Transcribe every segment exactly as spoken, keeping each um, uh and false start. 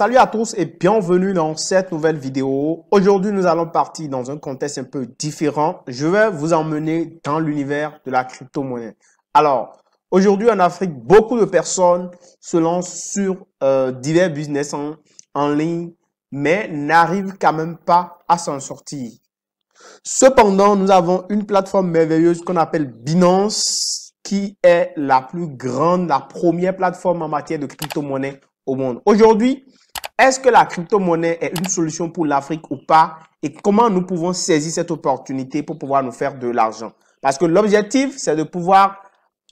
Salut à tous et bienvenue dans cette nouvelle vidéo. Aujourd'hui, nous allons partir dans un contexte un peu différent. Je vais vous emmener dans l'univers de la crypto-monnaie. Alors, aujourd'hui en Afrique, beaucoup de personnes se lancent sur euh, divers business en, en ligne, mais n'arrivent quand même pas à s'en sortir. Cependant, nous avons une plateforme merveilleuse qu'on appelle Binance, qui est la plus grande, la première plateforme en matière de crypto-monnaie au monde. Aujourd'hui, est-ce que la crypto-monnaie est une solution pour l'Afrique ou pas? Et comment nous pouvons saisir cette opportunité pour pouvoir nous faire de l'argent? Parce que l'objectif, c'est de pouvoir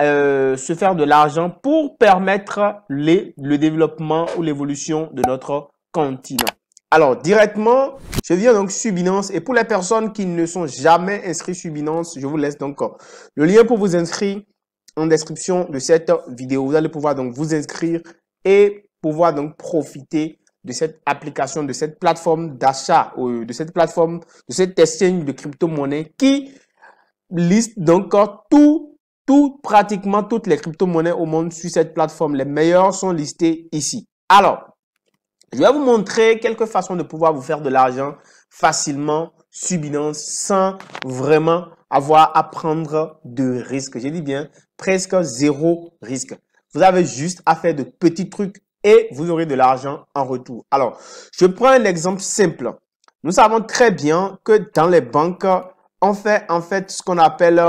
euh, se faire de l'argent pour permettre les, le développement ou l'évolution de notre continent. Alors, directement, je viens donc sur Binance. Et pour les personnes qui ne sont jamais inscrites sur Binance, je vous laisse donc le lien pour vous inscrire en description de cette vidéo. Vous allez pouvoir donc vous inscrire et pouvoir donc profiter de cette application, de cette plateforme d'achat, de cette plateforme, de cette exchange de crypto-monnaie qui liste donc tout, tout, pratiquement toutes les crypto-monnaies au monde sur cette plateforme. Les meilleures sont listées ici. Alors, je vais vous montrer quelques façons de pouvoir vous faire de l'argent facilement, sur Binance, sans vraiment avoir à prendre de risques. J'ai dit bien, presque zéro risque. Vous avez juste à faire de petits trucs et vous aurez de l'argent en retour. Alors, je prends un exemple simple. Nous savons très bien que dans les banques, on fait en fait ce qu'on appelle,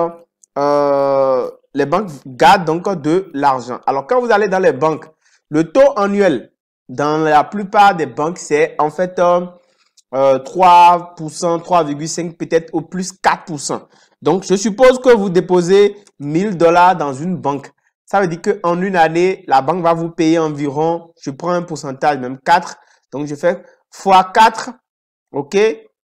euh, les banques gardent donc de l'argent. Alors, quand vous allez dans les banques, le taux annuel dans la plupart des banques, c'est en fait euh, euh, trois pour cent, trois virgule cinq pour cent, peut-être au plus quatre pour cent. Donc, je suppose que vous déposez mille dollars dans une banque. Ça veut dire qu'en une année, la banque va vous payer environ, je prends un pourcentage, même quatre. Donc, je fais fois quatre, OK,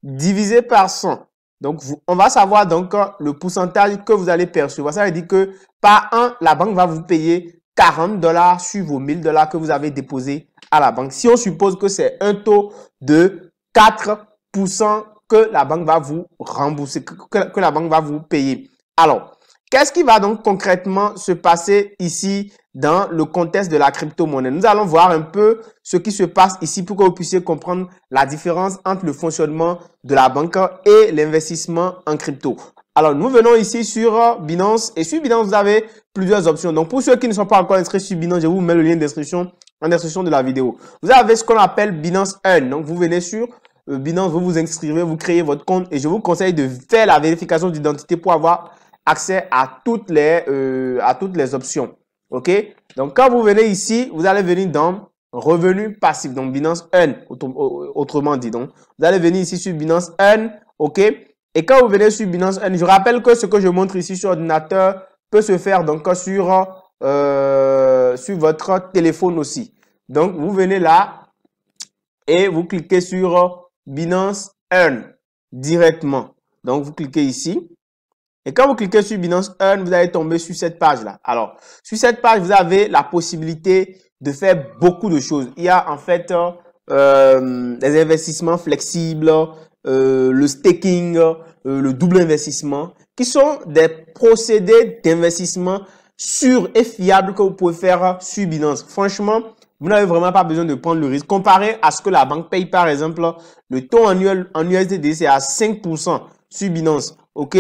divisé par cent. Donc, vous, on va savoir donc le pourcentage que vous allez percevoir. Ça veut dire que par an, la banque va vous payer quarante dollars sur vos mille dollars que vous avez déposés à la banque. Si on suppose que c'est un taux de quatre pour cent que la banque va vous rembourser, que, que, que la banque va vous payer. Alors, qu'est-ce qui va donc concrètement se passer ici dans le contexte de la crypto-monnaie? Nous allons voir un peu ce qui se passe ici pour que vous puissiez comprendre la différence entre le fonctionnement de la banque et l'investissement en crypto. Alors, nous venons ici sur Binance et sur Binance, vous avez plusieurs options. Donc, pour ceux qui ne sont pas encore inscrits sur Binance, je vous mets le lien d'inscription en description de la vidéo. Vous avez ce qu'on appelle Binance Earn. Donc, vous venez sur Binance, vous vous inscrivez, vous créez votre compte et je vous conseille de faire la vérification d'identité pour avoir accès à toutes les euh, à toutes les options, ok. Donc quand vous venez ici, vous allez venir dans revenus passifs, donc Binance Earn, autre, autrement dit. Donc vous allez venir ici sur Binance Earn, ok. Et quand vous venez sur Binance Earn, je rappelle que ce que je montre ici sur ordinateur peut se faire donc sur euh, sur votre téléphone aussi. Donc vous venez là et vous cliquez sur Binance Earn directement. Donc vous cliquez ici. Et quand vous cliquez sur Binance Earn, vous allez tomber sur cette page-là. Alors, sur cette page, vous avez la possibilité de faire beaucoup de choses. Il y a en fait euh, des investissements flexibles, euh, le staking, euh, le double investissement, qui sont des procédés d'investissement sûrs et fiables que vous pouvez faire sur Binance. Franchement, vous n'avez vraiment pas besoin de prendre le risque. Comparé à ce que la banque paye, par exemple, le taux annuel en U S D C, c'est à cinq pour cent sur Binance, ok?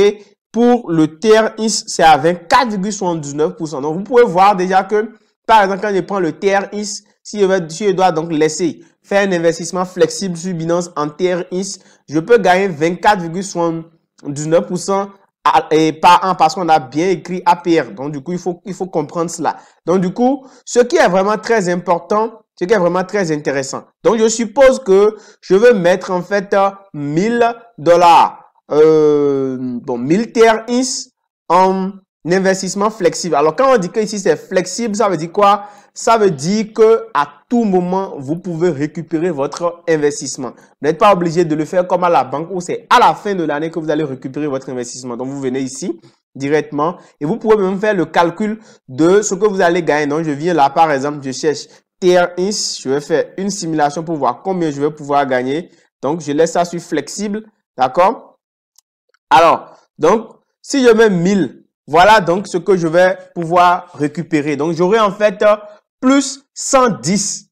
Pour le T R X, c'est à vingt-quatre virgule soixante-dix-neuf pour cent. Donc, vous pouvez voir déjà que, par exemple, quand je prends le T R X, si je, vais, si je dois donc laisser faire un investissement flexible sur Binance en T R X, je peux gagner vingt-quatre virgule soixante-dix-neuf pour cent et par an parce qu'on a bien écrit A P R. Donc, du coup, il faut, il faut comprendre cela. Donc, du coup, ce qui est vraiment très important, ce qui est vraiment très intéressant. Donc, je suppose que je veux mettre, en fait, mille dollars. Euh, bon, mille T R X en investissement flexible. Alors, quand on dit que ici c'est flexible, ça veut dire quoi? Ça veut dire que à tout moment, vous pouvez récupérer votre investissement. Vous n'êtes pas obligé de le faire comme à la banque où c'est à la fin de l'année que vous allez récupérer votre investissement. Donc, vous venez ici directement et vous pouvez même faire le calcul de ce que vous allez gagner. Donc, je viens là, par exemple, je cherche T R X. Je vais faire une simulation pour voir combien je vais pouvoir gagner. Donc, je laisse ça sur flexible. D'accord? Alors, donc, si je mets mille, voilà donc ce que je vais pouvoir récupérer. Donc, j'aurai en fait plus cent dix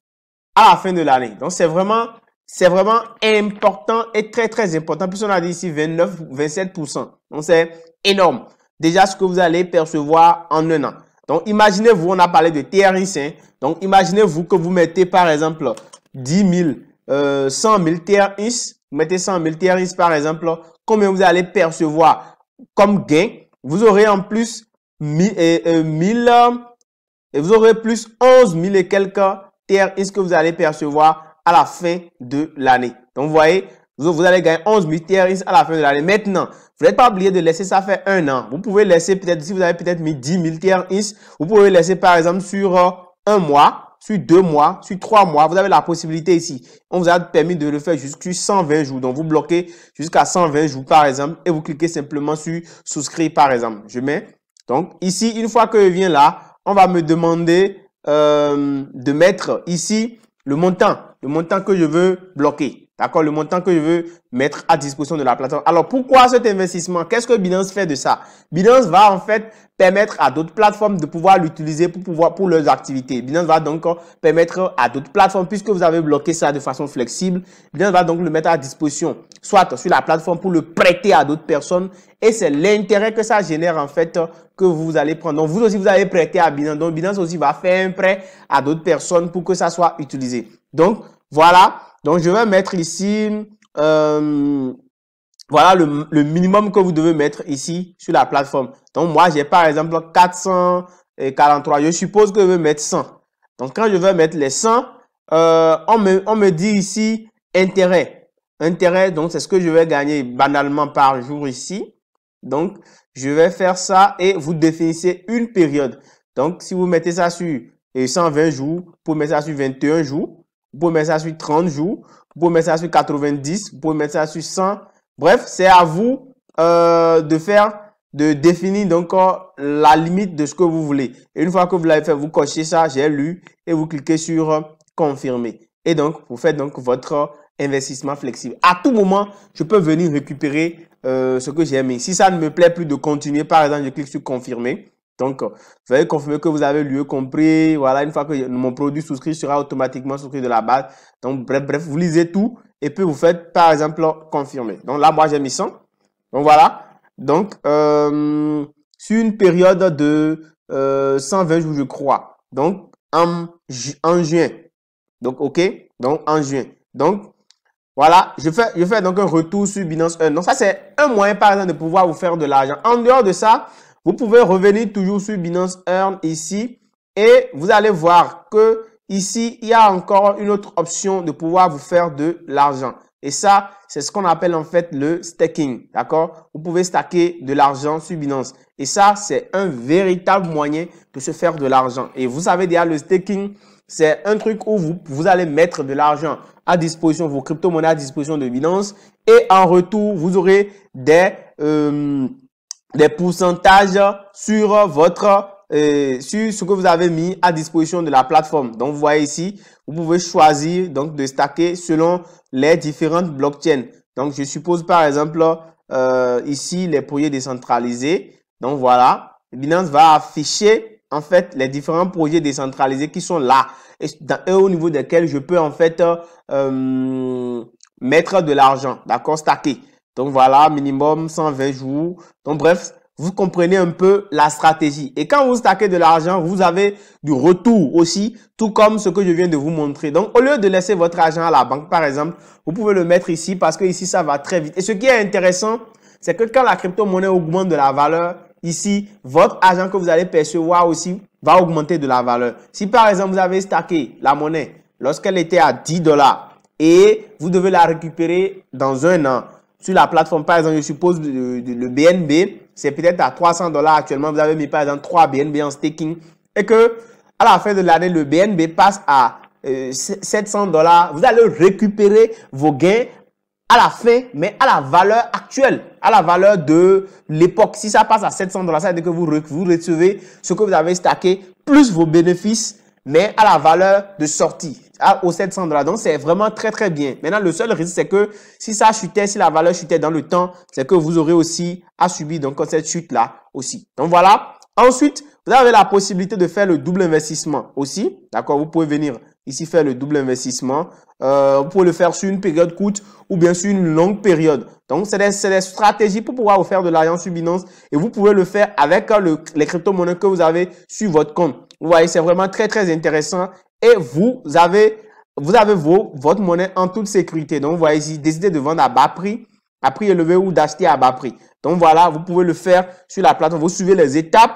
à la fin de l'année. Donc, c'est vraiment, c'est vraiment important et très, très important. Puisqu'on a dit ici vingt-neuf, vingt-sept pour cent. Donc, c'est énorme. Déjà, ce que vous allez percevoir en un an. Donc, imaginez-vous, on a parlé de T R X. Hein. Donc, imaginez-vous que vous mettez, par exemple, dix mille, euh, cent mille T R X. Vous mettez cent mille T R X, par exemple. Combien vous allez percevoir comme gain? Vous aurez en plus mille, et vous aurez plus onze mille et quelques T R X que vous allez percevoir à la fin de l'année. Donc, vous voyez, vous, vous allez gagner onze mille T R X à la fin de l'année. Maintenant, vous n'êtes pas obligé de laisser ça faire un an. Vous pouvez laisser peut-être, si vous avez peut-être mis dix mille T R X, vous pouvez laisser par exemple sur euh, un mois, sur deux mois, sur trois mois. Vous avez la possibilité ici. On vous a permis de le faire jusqu'à cent vingt jours. Donc, vous bloquez jusqu'à cent vingt jours par exemple et vous cliquez simplement sur souscrire par exemple. Je mets. Donc, ici, une fois que je viens là, on va me demander euh, de mettre ici le montant, le montant que je veux bloquer. D'accord? Le montant que je veux mettre à disposition de la plateforme. Alors, pourquoi cet investissement? Qu'est-ce que Binance fait de ça? Binance va en fait permettre à d'autres plateformes de pouvoir l'utiliser pour pouvoir pour leurs activités. Binance va donc permettre à d'autres plateformes, puisque vous avez bloqué ça de façon flexible, Binance va donc le mettre à disposition, soit sur la plateforme pour le prêter à d'autres personnes. Et c'est l'intérêt que ça génère en fait que vous allez prendre. Donc, vous aussi, vous allez prêter à Binance. Donc, Binance aussi va faire un prêt à d'autres personnes pour que ça soit utilisé. Donc, voilà. Donc, je vais mettre ici, euh, voilà le, le minimum que vous devez mettre ici sur la plateforme. Donc, moi, j'ai par exemple quatre cent quarante-trois. Je suppose que je vais mettre cent. Donc, quand je vais mettre les cent, euh, on, me, on me dit ici intérêt. Intérêt, donc, c'est ce que je vais gagner banalement par jour ici. Donc, je vais faire ça et vous définissez une période. Donc, si vous mettez ça sur cent vingt jours, vous pouvez mettre ça sur vingt et un jours. Vous pouvez mettre ça sur trente jours, vous pouvez mettre ça sur quatre-vingt-dix, vous pouvez mettre ça sur cent. Bref, c'est à vous euh, de faire, de définir donc euh, la limite de ce que vous voulez. Et une fois que vous l'avez fait, vous cochez ça, j'ai lu, et vous cliquez sur euh, confirmer. Et donc, vous faites donc votre euh, investissement flexible. À tout moment, je peux venir récupérer euh, ce que j'ai mis. Si ça ne me plaît plus de continuer, par exemple, je clique sur confirmer. Donc, vous allez confirmer que vous avez lu, compris. Voilà, une fois que mon produit souscrit sera automatiquement souscrit de la base. Donc, bref, bref, vous lisez tout et puis vous faites, par exemple, confirmer. Donc là, moi, j'ai mis cent. Donc, voilà. Donc, euh, sur une période de euh, cent vingt jours, je crois. Donc, en, ju en juin. Donc, OK. Donc, en juin. Donc, voilà, je fais, je fais donc un retour sur Binance un. Donc, ça, c'est un moyen, par exemple, de pouvoir vous faire de l'argent. En dehors de ça, vous pouvez revenir toujours sur Binance Earn ici et vous allez voir que ici, il y a encore une autre option de pouvoir vous faire de l'argent. Et ça, c'est ce qu'on appelle en fait le staking, d'accord? Vous pouvez stacker de l'argent sur Binance. Et ça, c'est un véritable moyen de se faire de l'argent. Et vous savez déjà, le staking, c'est un truc où vous, vous allez mettre de l'argent à disposition, vos crypto-monnaies à disposition de Binance. Et en retour, vous aurez des... Euh, des pourcentages sur votre euh, sur ce que vous avez mis à disposition de la plateforme. Donc, vous voyez ici, vous pouvez choisir donc de stacker selon les différentes blockchains. Donc, je suppose par exemple euh, ici les projets décentralisés. Donc, voilà, Binance va afficher en fait les différents projets décentralisés qui sont là et, dans, et au niveau desquels je peux en fait euh, euh, mettre de l'argent, d'accord, stacker. Donc, voilà, minimum cent vingt jours. Donc, bref, vous comprenez un peu la stratégie. Et quand vous stackez de l'argent, vous avez du retour aussi, tout comme ce que je viens de vous montrer. Donc, au lieu de laisser votre argent à la banque, par exemple, vous pouvez le mettre ici parce que ici, ça va très vite. Et ce qui est intéressant, c'est que quand la crypto-monnaie augmente de la valeur, ici, votre argent que vous allez percevoir aussi va augmenter de la valeur. Si, par exemple, vous avez stacké la monnaie lorsqu'elle était à dix dollars et vous devez la récupérer dans un an, sur la plateforme, par exemple, je suppose le, le B N B, c'est peut-être à trois cents dollars actuellement. Vous avez mis, par exemple, trois B N B en staking et que à la fin de l'année, le B N B passe à euh, sept cents dollars. Vous allez récupérer vos gains à la fin, mais à la valeur actuelle, à la valeur de l'époque. Si ça passe à sept cents dollars, ça veut dire que vous, vous recevez ce que vous avez stacké plus vos bénéfices, mais à la valeur de sortie, à, aux sept cents dollars. Donc, c'est vraiment très, très bien. Maintenant, le seul risque, c'est que si ça chutait, si la valeur chutait dans le temps, c'est que vous aurez aussi à subir donc cette chute-là aussi. Donc, voilà. Ensuite, vous avez la possibilité de faire le double investissement aussi. D'accord? Vous pouvez venir Ici, faire le double investissement. Euh, vous pouvez le faire sur une période courte ou bien sur une longue période. Donc, c'est des, des stratégies pour pouvoir vous faire de l'argent sur Binance. Et vous pouvez le faire avec le, les crypto-monnaies que vous avez sur votre compte. Vous voyez, c'est vraiment très, très intéressant. Et vous avez, vous avez vos, votre monnaie en toute sécurité. Donc, vous voyez ici, décidez de vendre à bas prix, à prix élevé ou d'acheter à bas prix. Donc, voilà, vous pouvez le faire sur la plateforme. Vous suivez les étapes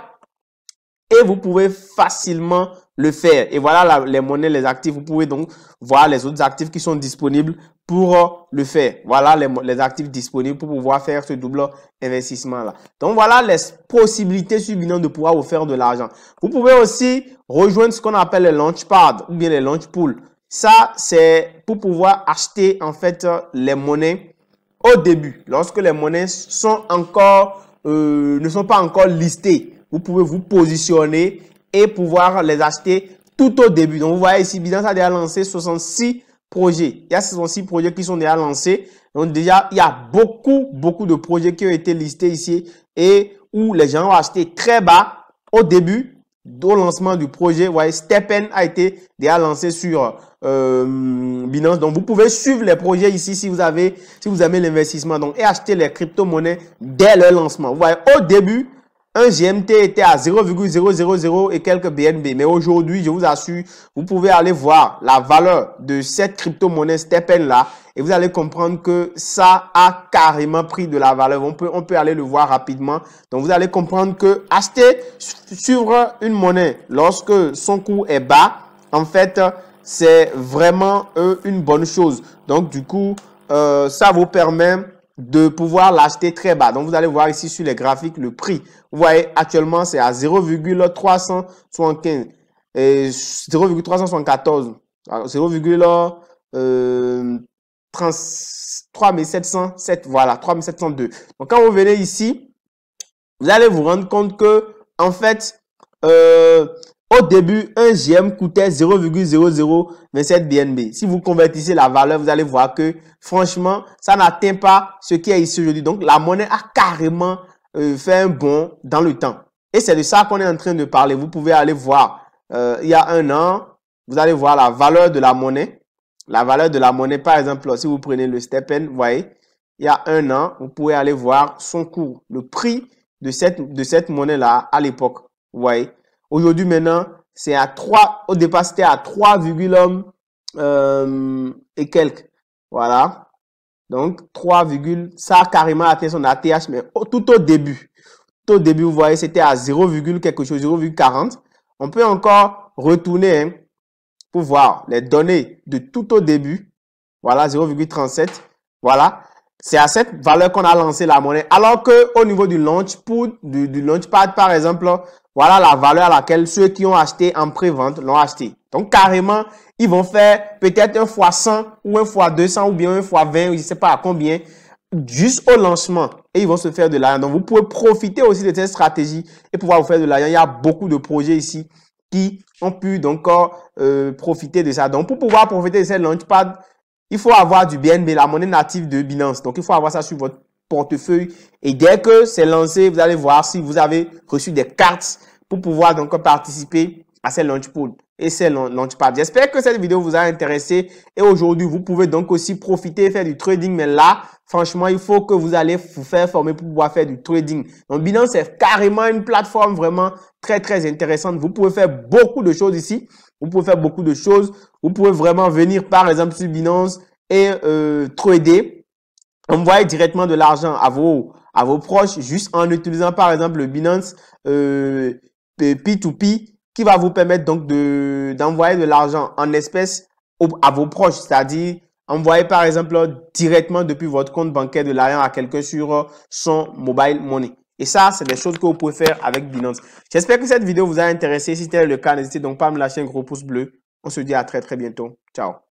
et vous pouvez facilement le faire. Et voilà la, les monnaies, les actifs. Vous pouvez donc voir les autres actifs qui sont disponibles pour euh, le faire. Voilà les, les actifs disponibles pour pouvoir faire ce double investissement-là. Donc, voilà les possibilités sur Binance de pouvoir vous faire de l'argent. Vous pouvez aussi rejoindre ce qu'on appelle les launchpads ou bien les launch pools. Ça, c'est pour pouvoir acheter en fait les monnaies au début. Lorsque les monnaies sont encore, euh, ne sont pas encore listées, vous pouvez vous positionner et pouvoir les acheter tout au début. Donc, vous voyez ici, Binance a déjà lancé soixante-six projets. Il y a soixante-six projets qui sont déjà lancés. Donc, déjà, il y a beaucoup, beaucoup de projets qui ont été listés ici et où les gens ont acheté très bas au début au lancement du projet. Vous voyez, STEPN a été déjà lancé sur euh, Binance. Donc, vous pouvez suivre les projets ici si vous avez, si vous aimez l'investissement. Donc, et acheter les crypto-monnaies dès leur lancement. Vous voyez, au début, un G M T était à zéro virgule zéro zéro zéro et quelques B N B. Mais aujourd'hui, je vous assure, vous pouvez aller voir la valeur de cette crypto-monnaie STEPN là et vous allez comprendre que ça a carrément pris de la valeur. On peut, on peut aller le voir rapidement. Donc, vous allez comprendre que acheter sur une monnaie lorsque son coût est bas, en fait, c'est vraiment euh, une bonne chose. Donc, du coup, euh, ça vous permet de pouvoir l'acheter très bas. Donc, vous allez voir ici sur les graphiques le prix. Vous voyez, actuellement, c'est à zéro virgule trois cent soixante-quinze et zéro virgule trois cent soixante-quatorze, zéro virgule trois mille sept cent sept, voilà, trois mille sept cent deux. Donc, quand vous venez ici, vous allez vous rendre compte que, en fait, euh, au début, un G M coûtait zéro virgule zéro zéro vingt-sept B N B. Si vous convertissez la valeur, vous allez voir que, franchement, ça n'atteint pas ce qui est ici aujourd'hui. Donc, la monnaie a carrément euh, fait un bond dans le temps. Et c'est de ça qu'on est en train de parler. Vous pouvez aller voir, euh, il y a un an, vous allez voir la valeur de la monnaie. La valeur de la monnaie, par exemple, si vous prenez le STEPN, vous voyez, il y a un an, vous pouvez aller voir son cours, le prix de cette, de cette monnaie-là à l'époque, vous voyez. Aujourd'hui, maintenant, c'est à trois, au départ, c'était à trois, euh, et quelques. Voilà. Donc, trois, ça a carrément atteint son A T H, mais au, tout au début. Tout au début, vous voyez, c'était à zéro, quelque chose, zéro virgule quarante. On peut encore retourner, hein, pour voir les données de tout au début. Voilà, zéro virgule trente-sept. Voilà. C'est à cette valeur qu'on a lancé la monnaie. Alors que, au niveau du launch pour, du, du launchpad, par exemple, voilà la valeur à laquelle ceux qui ont acheté en pré-vente l'ont acheté. Donc, carrément, ils vont faire peut-être un fois cent ou un fois deux cents ou bien un fois vingt ou je ne sais pas à combien, juste au lancement. Et ils vont se faire de l'argent. Donc, vous pouvez profiter aussi de cette stratégie et pouvoir vous faire de l'argent. Il y a beaucoup de projets ici qui ont pu donc euh, profiter de ça. Donc, pour pouvoir profiter de cette launchpad, il faut avoir du B N B, la monnaie native de Binance. Donc, il faut avoir ça sur votre portefeuille et dès que c'est lancé, vous allez voir si vous avez reçu des cartes pour pouvoir donc participer à ces launch pools et ces launchpads. J'espère que cette vidéo vous a intéressé et aujourd'hui, vous pouvez donc aussi profiter et faire du trading. Mais là, franchement, il faut que vous allez vous faire former pour pouvoir faire du trading. Donc, Binance est carrément une plateforme vraiment très, très intéressante. Vous pouvez faire beaucoup de choses ici. Vous pouvez faire beaucoup de choses. Vous pouvez vraiment venir, par exemple, sur Binance et euh, trader. Envoyez directement de l'argent à vos, à vos proches juste en utilisant par exemple le Binance euh, P deux P qui va vous permettre donc de d'envoyer de l'argent en espèces à vos proches, c'est-à-dire envoyer par exemple directement depuis votre compte bancaire de l'argent à quelqu'un sur son mobile money. Et ça, c'est des choses que vous pouvez faire avec Binance. J'espère que cette vidéo vous a intéressé. Si tel est le cas, n'hésitez donc pas à me lâcher un gros pouce bleu. On se dit à très très bientôt. Ciao.